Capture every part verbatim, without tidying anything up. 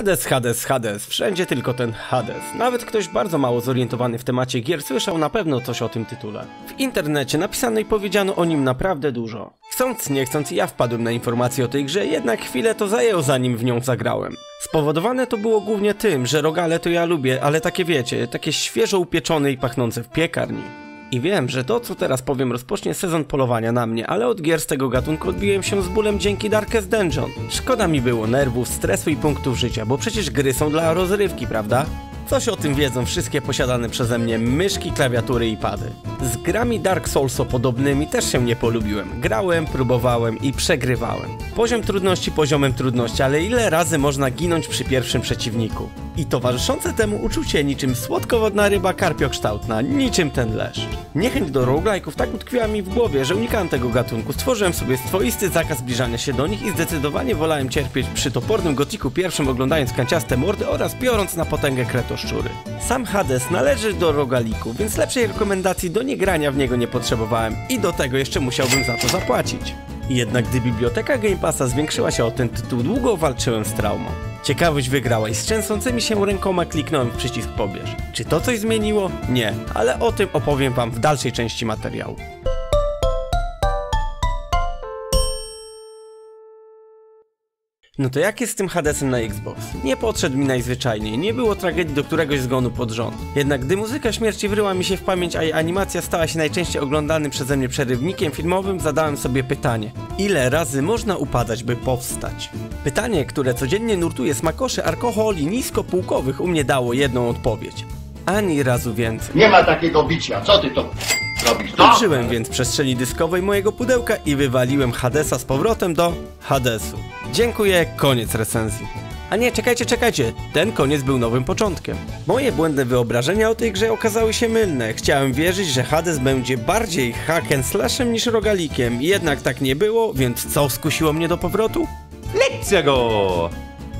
Hades, Hades, Hades, wszędzie tylko ten Hades. Nawet ktoś bardzo mało zorientowany w temacie gier słyszał na pewno coś o tym tytule. W internecie napisano i powiedziano o nim naprawdę dużo. Chcąc nie chcąc ja wpadłem na informacje o tej grze, jednak chwilę to zajęło zanim w nią zagrałem. Spowodowane to było głównie tym, że rogale to ja lubię, ale takie wiecie, takie świeżo upieczone i pachnące w piekarni. I wiem, że to co teraz powiem rozpocznie sezon polowania na mnie, ale od gier z tego gatunku odbiłem się z bólem dzięki Darkest Dungeon. Szkoda mi było nerwów, stresu i punktów życia, bo przecież gry są dla rozrywki, prawda? Coś o tym wiedzą wszystkie posiadane przeze mnie myszki, klawiatury i pady. Z grami Dark Soulso podobnymi też się nie polubiłem. Grałem, próbowałem i przegrywałem. Poziom trudności poziomem trudności, ale ile razy można ginąć przy pierwszym przeciwniku? I towarzyszące temu uczucie niczym słodkowodna ryba karpiokształtna, niczym ten leż. Niechęć do roguelike'ów tak utkwiła mi w głowie, że unikałem tego gatunku, stworzyłem sobie swoisty zakaz zbliżania się do nich i zdecydowanie wolałem cierpieć przy topornym gotiku pierwszym oglądając kanciaste mordy oraz biorąc na potęgę kretoszczury. Sam Hades należy do roguelike'u, więc lepszej rekomendacji do niegrania w niego nie potrzebowałem i do tego jeszcze musiałbym za to zapłacić. Jednak gdy biblioteka Game Passa zwiększyła się o ten tytuł, długo walczyłem z traumą. Ciekawość wygrała i z trzęsącymi się rękoma kliknąłem w przycisk pobierz. Czy to coś zmieniło? Nie, ale o tym opowiem wam w dalszej części materiału. No to jak jest z tym Hadesem na Xbox? Nie podszedł mi najzwyczajniej, nie było tragedii do któregoś zgonu pod rząd. Jednak gdy muzyka śmierci wryła mi się w pamięć, a jej animacja stała się najczęściej oglądanym przeze mnie przerywnikiem filmowym, zadałem sobie pytanie. Ile razy można upadać, by powstać? Pytanie, które codziennie nurtuje smakosze alkoholi niskopółkowych u mnie dało jedną odpowiedź. Ani razu więcej. Nie ma takiego bicia, co ty to... Użyłem więc przestrzeni dyskowej mojego pudełka i wywaliłem Hadesa z powrotem do Hadesu. Dziękuję, koniec recenzji. A nie, czekajcie, czekajcie, ten koniec był nowym początkiem. Moje błędne wyobrażenia o tej grze okazały się mylne. Chciałem wierzyć, że Hades będzie bardziej hack and slashem niż rogalikiem, jednak tak nie było, więc co skusiło mnie do powrotu? Lekcja go!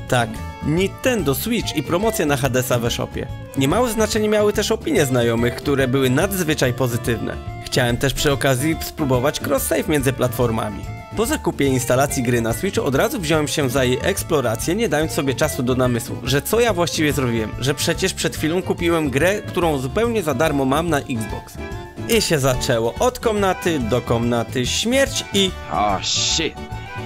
Tak, Nintendo Switch i promocja na Hadesa w e-Shopie. Niemałe znaczenie miały też opinie znajomych, które były nadzwyczaj pozytywne. Chciałem też przy okazji spróbować cross-save między platformami. Po zakupie instalacji gry na Switchu od razu wziąłem się za jej eksplorację, nie dając sobie czasu do namysłu, że co ja właściwie zrobiłem, że przecież przed chwilą kupiłem grę, którą zupełnie za darmo mam na Xbox. I się zaczęło od komnaty do komnaty, śmierć i... Oh shit.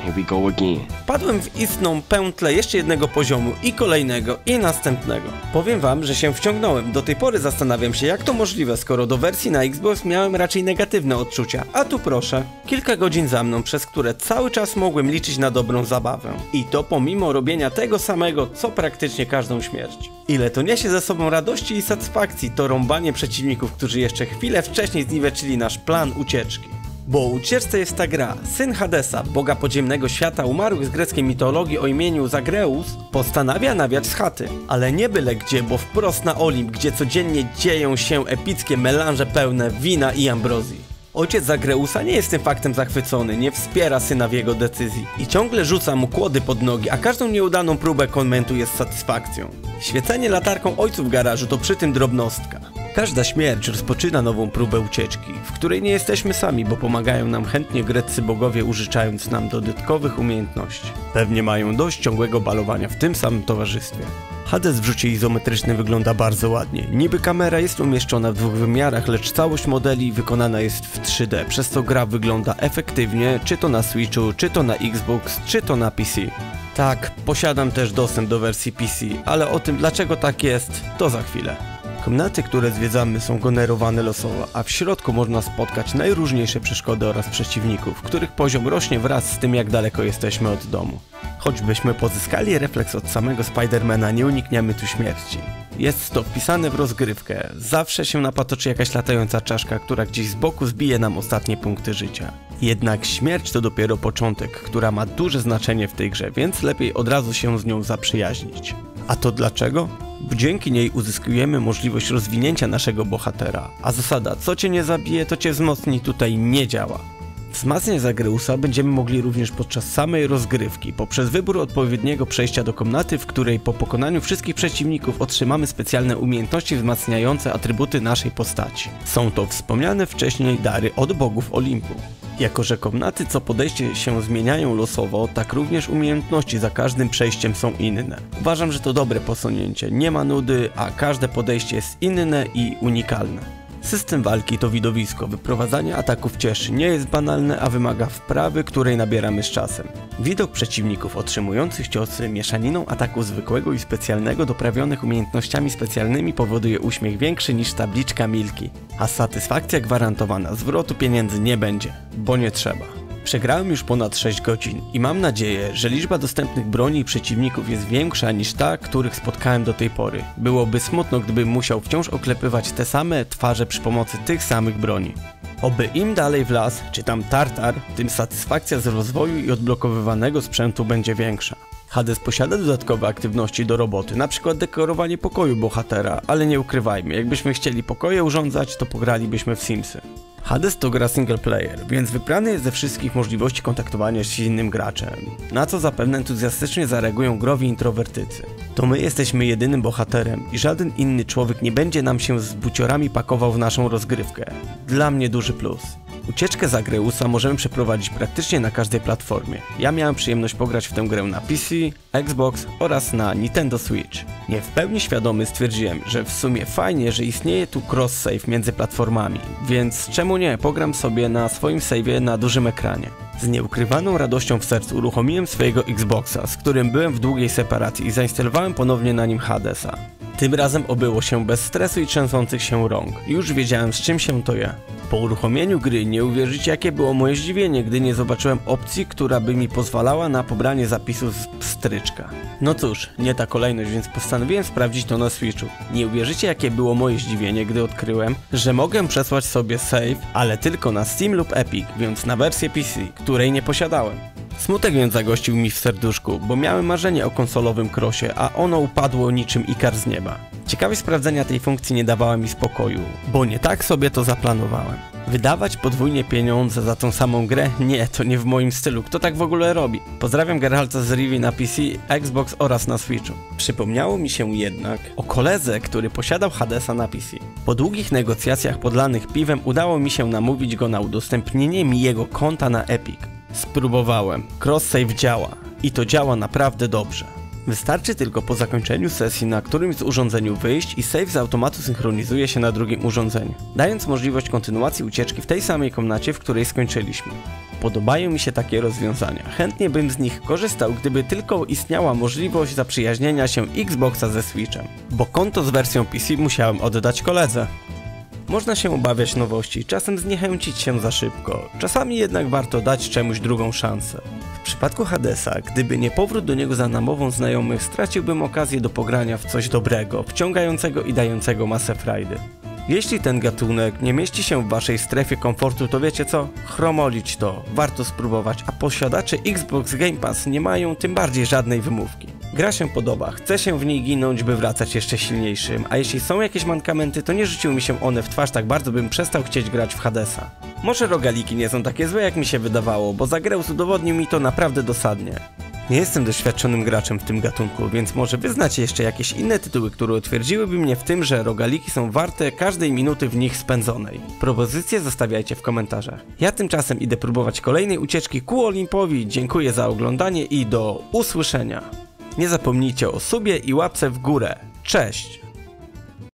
Here we go again. Padłem w istną pętlę jeszcze jednego poziomu i kolejnego i następnego. Powiem wam, że się wciągnąłem. Do tej pory zastanawiam się jak to możliwe, skoro do wersji na Xbox miałem raczej negatywne odczucia. A tu proszę, kilka godzin za mną, przez które cały czas mogłem liczyć na dobrą zabawę. I to pomimo robienia tego samego, co praktycznie każdą śmierć. Ile to niesie ze sobą radości i satysfakcji, to rąbanie przeciwników, którzy jeszcze chwilę wcześniej zniweczyli nasz plan ucieczki. Bo o ucieczce jest ta gra. Syn Hadesa, boga podziemnego świata umarłych z greckiej mitologii o imieniu Zagreus, postanawia nawiać z chaty. Ale nie byle gdzie, bo wprost na Olimp, gdzie codziennie dzieją się epickie melanże pełne wina i ambrozji. Ojciec Zagreusa nie jest tym faktem zachwycony, nie wspiera syna w jego decyzji i ciągle rzuca mu kłody pod nogi, a każdą nieudaną próbę komentuje z satysfakcją. Świecenie latarką ojcu w garażu to przy tym drobnostka. Każda śmierć rozpoczyna nową próbę ucieczki, w której nie jesteśmy sami, bo pomagają nam chętnie greccy bogowie użyczając nam dodatkowych umiejętności. Pewnie mają dość ciągłego balowania w tym samym towarzystwie. Hades w rzucie izometrycznym wygląda bardzo ładnie. Niby kamera jest umieszczona w dwóch wymiarach, lecz całość modeli wykonana jest w trzy D, przez co gra wygląda efektywnie, czy to na Switchu, czy to na Xbox, czy to na P C. Tak, posiadam też dostęp do wersji P C, ale o tym dlaczego tak jest, to za chwilę. Komnaty, które zwiedzamy są generowane losowo, a w środku można spotkać najróżniejsze przeszkody oraz przeciwników, których poziom rośnie wraz z tym jak daleko jesteśmy od domu. Choćbyśmy pozyskali refleks od samego Spidermana, nie unikniemy tu śmierci. Jest to wpisane w rozgrywkę, zawsze się napatoczy jakaś latająca czaszka, która gdzieś z boku zbije nam ostatnie punkty życia. Jednak śmierć to dopiero początek, która ma duże znaczenie w tej grze, więc lepiej od razu się z nią zaprzyjaźnić. A to dlaczego? Dzięki niej uzyskujemy możliwość rozwinięcia naszego bohatera, a zasada co cię nie zabije, to cię wzmocni tutaj nie działa. Wzmacniać Zagreusa będziemy mogli również podczas samej rozgrywki, poprzez wybór odpowiedniego przejścia do komnaty, w której po pokonaniu wszystkich przeciwników otrzymamy specjalne umiejętności wzmacniające atrybuty naszej postaci. Są to wspomniane wcześniej dary od bogów Olimpu. Jako że komnaty co podejście się zmieniają losowo, tak również umiejętności za każdym przejściem są inne. Uważam, że to dobre posunięcie, nie ma nudy, a każde podejście jest inne i unikalne. System walki to widowisko, wyprowadzanie ataków cieszy, nie jest banalne, a wymaga wprawy, której nabieramy z czasem. Widok przeciwników otrzymujących ciosy mieszaniną ataku zwykłego i specjalnego doprawionych umiejętnościami specjalnymi powoduje uśmiech większy niż tabliczka Milki, a satysfakcja gwarantowana, zwrotu pieniędzy nie będzie, bo nie trzeba. Przegrałem już ponad sześć godzin i mam nadzieję, że liczba dostępnych broni i przeciwników jest większa niż ta, których spotkałem do tej pory. Byłoby smutno, gdybym musiał wciąż oklepywać te same twarze przy pomocy tych samych broni. Oby im dalej w las, czy tam Tartar, tym satysfakcja z rozwoju i odblokowywanego sprzętu będzie większa. Hades posiada dodatkowe aktywności do roboty, np. dekorowanie pokoju bohatera, ale nie ukrywajmy, jakbyśmy chcieli pokoje urządzać, to pogralibyśmy w Simsy. Hades to gra single player, więc wybrany jest ze wszystkich możliwości kontaktowania się z innym graczem, na co zapewne entuzjastycznie zareagują growi introwertycy. To my jesteśmy jedynym bohaterem i żaden inny człowiek nie będzie nam się z buciorami pakował w naszą rozgrywkę. Dla mnie duży plus. Ucieczkę Zagreusa możemy przeprowadzić praktycznie na każdej platformie. Ja miałem przyjemność pograć w tę grę na P C, Xbox oraz na Nintendo Switch. Nie w pełni świadomy stwierdziłem, że w sumie fajnie, że istnieje tu cross-save między platformami, więc czemu nie, pogram sobie na swoim save'ie na dużym ekranie. Z nieukrywaną radością w sercu uruchomiłem swojego Xboxa, z którym byłem w długiej separacji i zainstalowałem ponownie na nim Hadesa. Tym razem obyło się bez stresu i trzęsących się rąk. Już wiedziałem, z czym się to je. Po uruchomieniu gry nie uwierzycie, jakie było moje zdziwienie, gdy nie zobaczyłem opcji, która by mi pozwalała na pobranie zapisu z pstryczka. No cóż, nie ta kolejność, więc postanowiłem sprawdzić to na Switchu. Nie uwierzycie, jakie było moje zdziwienie, gdy odkryłem, że mogę przesłać sobie save, ale tylko na Steam lub Epic, więc na wersję P C, której nie posiadałem. Smutek więc zagościł mi w serduszku, bo miałem marzenie o konsolowym krosie, a ono upadło niczym ikar z nieba. Ciekawość sprawdzenia tej funkcji nie dawała mi spokoju, bo nie tak sobie to zaplanowałem. Wydawać podwójnie pieniądze za tą samą grę? Nie, to nie w moim stylu, kto tak w ogóle robi? Pozdrawiam Geralta z Rivii na P C, Xbox oraz na Switchu. Przypomniało mi się jednak o koledze, który posiadał Hadesa na P C. Po długich negocjacjach podlanych piwem udało mi się namówić go na udostępnienie mi jego konta na Epic. Spróbowałem. Cross-save działa. I to działa naprawdę dobrze. Wystarczy tylko po zakończeniu sesji na którymś z urządzeniu wyjść i save z automatu synchronizuje się na drugim urządzeniu, dając możliwość kontynuacji ucieczki w tej samej komnacie, w której skończyliśmy. Podobają mi się takie rozwiązania. Chętnie bym z nich korzystał, gdyby tylko istniała możliwość zaprzyjaźnienia się Xboxa ze Switchem, bo konto z wersją P C musiałem oddać koledze. Można się obawiać nowości, czasem zniechęcić się za szybko, czasami jednak warto dać czemuś drugą szansę. W przypadku Hadesa, gdyby nie powrót do niego za namową znajomych, straciłbym okazję do pogrania w coś dobrego, wciągającego i dającego masę frajdy. Jeśli ten gatunek nie mieści się w waszej strefie komfortu, to wiecie co? Chromolić to, warto spróbować, a posiadacze Xbox Game Pass nie mają tym bardziej żadnej wymówki. Gra się podoba, chce się w niej ginąć, by wracać jeszcze silniejszym, a jeśli są jakieś mankamenty, to nie rzuciły mi się one w twarz, tak bardzo bym przestał chcieć grać w Hadesa. Może rogaliki nie są takie złe, jak mi się wydawało, bo Zagreus udowodnił mi to naprawdę dosadnie. Nie jestem doświadczonym graczem w tym gatunku, więc może wy znacie jeszcze jakieś inne tytuły, które utwierdziłyby mnie w tym, że rogaliki są warte każdej minuty w nich spędzonej. Propozycje zostawiajcie w komentarzach. Ja tymczasem idę próbować kolejnej ucieczki ku Olimpowi, dziękuję za oglądanie i do usłyszenia. Nie zapomnijcie o subie i łapce w górę. Cześć!